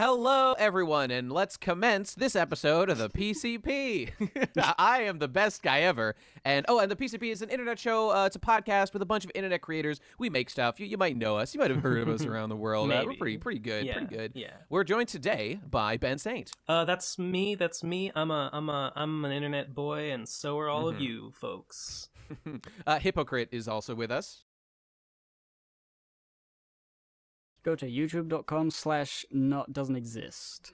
Hello, everyone, and let's commence this episode of the PCP. I am the best guy ever. And the PCP is an internet show. It's a podcast with a bunch of internet creators. We make stuff. You might know us. You might have heard of us around the world. We're pretty good. Yeah, pretty good. Yeah. We're joined today by Ben Saint. That's me. That's me. I'm an internet boy, and so are all of you folks. Hippocrit is also with us. Go to youtube.com/not doesn't exist.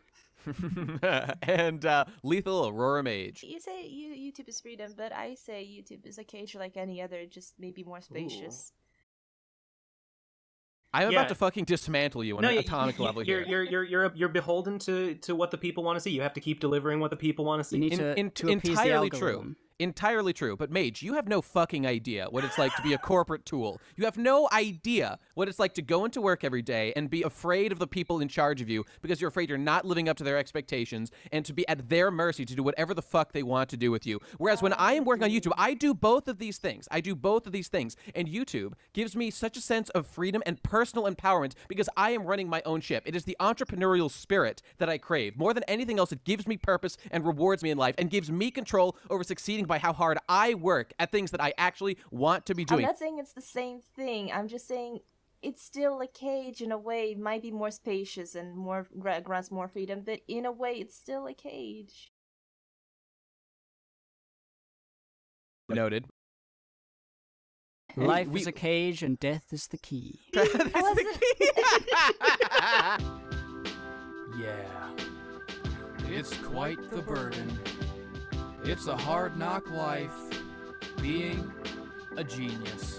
And Lethal Aurora Mage. You say YouTube is freedom, but I say YouTube is a cage like any other, just maybe more spacious. Ooh. I'm about to fucking dismantle you on an atomic level here. You're beholden to what the people want to see. You have to keep delivering what the people want to see. You need to appease the algorithm. Entirely true, but Mage, you have no fucking idea what it's like to be a corporate tool. You have no idea what it's like to go into work every day and be afraid of the people in charge of you because you're afraid you're not living up to their expectations and to be at their mercy to do whatever the fuck they want to do with you. Whereas when I am working on YouTube, I do both of these things. I do both of these things, and YouTube gives me such a sense of freedom and personal empowerment because I am running my own ship. It is the entrepreneurial spirit that I crave. More than anything else, it gives me purpose and rewards me in life and gives me control over succeeding by how hard I work at things that I actually want to be doing. I'm not saying it's the same thing. I'm just saying it's still a cage in a way. It might be more spacious and more grants more freedom, but in a way it's still a cage. Noted. Life is a cage and death is the key. Death is the key. Yeah. It's quite the burden. It's a hard knock life, being a genius.